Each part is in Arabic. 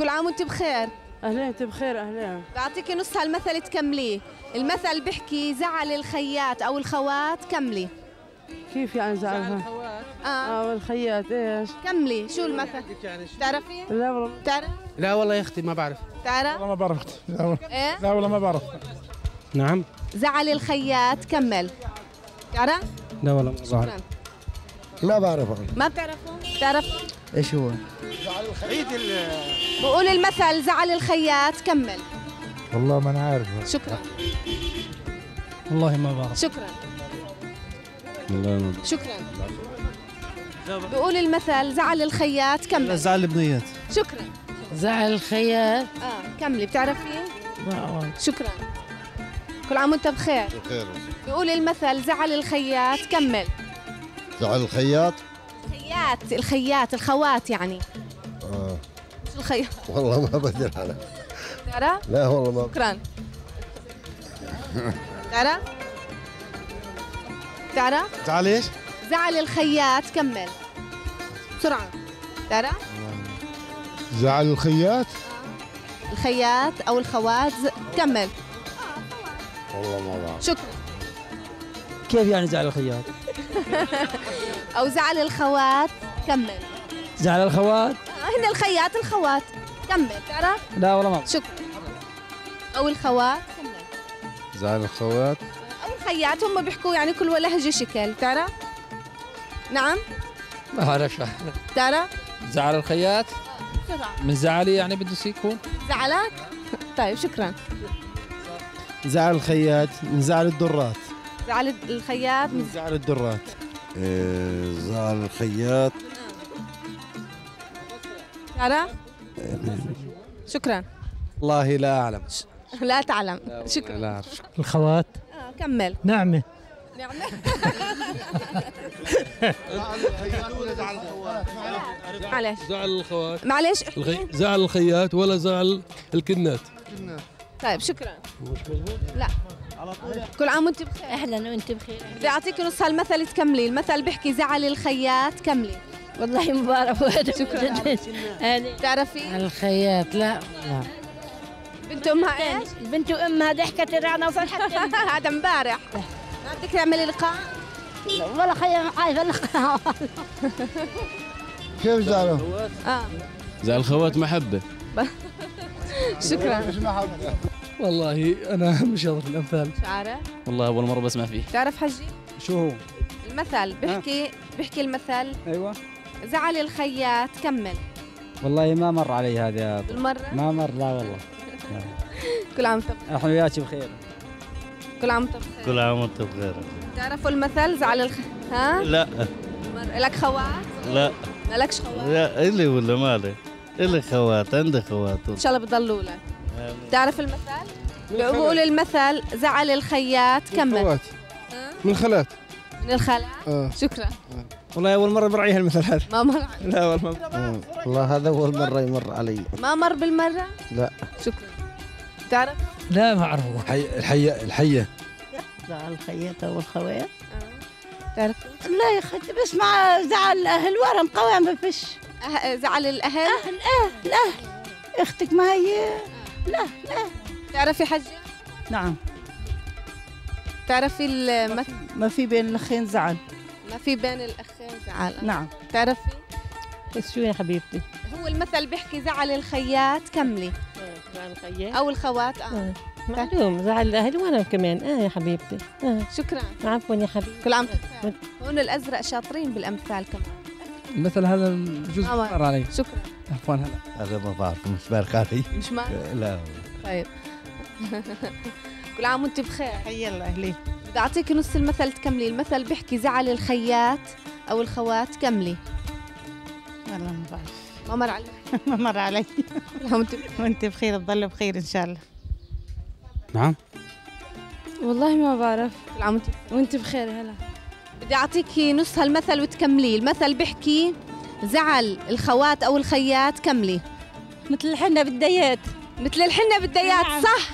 كل عام وانت بخير. أهلا، انت بخير. أهلا. بعطيكي نص هالمثل تكمليه. المثل بحكي زعل الخيات أو الخوات. كملي. كيف يعني زعل الخوات؟ أو الخيات إيش؟ كملي، شو المثل؟ تعرفي؟ لا والله. تعرف؟ لا والله يا أختي ما بعرف. تعرف؟ والله ما بعرفت. لا والله ما بعرف. نعم. زعل الخيات، كمل. تعرف؟ لا والله ما بعرف. ما بعرفه. ما بتعرفه؟ بتعرف؟ ايش هو؟ زعل الخيات. بقول المثل زعل الخيات، كمل. والله ما انا عارفه. شكرا. والله ما بعرف. شكرا. والله ما بعرف. شكرا. بقول المثل زعل الخيات، كمل. زعل البنيات. شكرا. زعل الخيات. كملي. بتعرفيه؟ لا. شكرا. كل عام وانت بخير. بخير. بقول المثل زعل الخيات، كمل. زعل الخياط؟ الخيات الخوات يعني. مش الخياط. والله ما بدل على. تعرف؟ لا والله ما. شكرا. تعرف؟ تعرف؟ زعل ايش؟ زعل الخيات، كمل. بسرعة. تعرف؟ زعل الخيات؟ الخيات أو الخوات، كمل. والله ما بعرف. شكرا. كيف يعني زعل الخيات؟ أو زعل الخوات، كمل. زعل الخوات؟ هن الخيات الخوات، كمل. تعرف؟ لا والله ما. شكرا. أو الخوات، كمل. زعل الخوات؟ أو الخيات، هم بيحكوا يعني كل لهجة شكل، تعرف؟ نعم؟ ما بعرف. تعرف؟ زعل الخيات؟ من زعلي يعني بده يكون؟ زعلك؟ طيب شكرا. زعل الخيات من زعل الدرات. زعل الخيات من زعل الدرات. زعل الخيات. تعرف؟ شكرا. والله لا أعلم. لا تعلم. شكرا. لا أعرف. الخوات. كمل. نعمة. نعمة. معلش. زعل الخوات. معلش. زعل الخيات ولا زعل الكنات. طيب شكرا. مش مزبوط؟ لا. كل عام وانت بخير. اهلا وانت بخير. بدي اعطيكي نص هالمثل تكملي، المثل بيحكي زعل الخيات، كملي. والله ما بعرف هذا. شكرا. بتعرفي؟ الخيات لا. بنت امها ايش؟ بنت امها ضحكت الرعنا وصلحت. هذا امبارح. ما بدك تعملي لقاء؟ والله خلينا عايفه اللقاء. كيف زعلوا؟ زعل الخوات محبه. شكرا. مش محبه. والله أنا مش شاطر الأمثال. مش عارف؟ والله أول مرة بسمع فيه. تعرف حجي؟ شو هو؟ المثل بحكي المثل. أيوه. زعل الخيات، كمل. والله ما مر علي هذا يا أبو. المرة؟ ما مر، لا والله. كل عام وأنت بخير. إحنا وياك بخير. كل عام وأنت بخير. كل عام وأنت بخير. تعرفوا المثل زعل ها؟ لا. لك خوات؟ لا. مالكش خوات؟ لا، إلي ولا مالي؟ إلي خوات، عندي خوات. إن شاء الله بضلوا لك. تعرف المثل؟ بقول المثل زعل الخيات، كمل. من الخلات. من الخلات؟ شكرا. والله أول مرة مر علي هالمثل هذا. ما مر علي. لا والله ما. والله هذا أول مرة يمر علي. ما مر بالمرة؟ لا. شكرا. تعرف؟ لا ما أعرفه. الحية. زعل الخيات أو الخوات؟ تعرف؟ لا يا أخي بسمع زعل أهل ورم قوام ما فيش. زعل الأهل؟ الأهل. أختك ما هي؟ لا. تعرفي حجة؟ نعم. تعرفي المثل؟ ما في بين الأخين زعل. ما في بين الأخين زعل. نعم. تعرفي؟ بس شو يا حبيبتي؟ هو المثل بيحكي زعل الخيات، كملي. زعل الخيات أو الخوات. معلوم زعل الأهل وأنا كمان. يا حبيبتي. شكرا. عفوا يا حبيبتي. كل عام وانت بخير. هون الأزرق شاطرين بالأمثال كمان. المثل هذا بجوز مر علي. شكرا. عفوا. هلا هذا ما بعرف، مش بارك علي. مش معك؟ لا. طيب. كل عام وانت بخير. حيا الاهلي. بدي اعطيكي نص المثل تكملي، المثل بيحكي زعل الخيات او الخوات، كملي. والله ما بعرف. ما مر علي. ما مر علي. وانت بخير، تضل بخير ان شاء الله. نعم. والله ما بعرف. كل عام وانت بخير. هلا. بدي اعطيكي نص هالمثل وتكمليه، المثل بيحكي زعل الخوات أو الخيات، كملي. مثل الحنة بالديات. مثل الحنة بالديات. صح.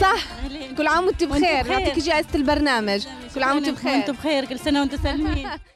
صح. كل عام وانت بخير. يعطيك جائزة البرنامج. كل عام وانت بخير. كل سنة وانت سالمين.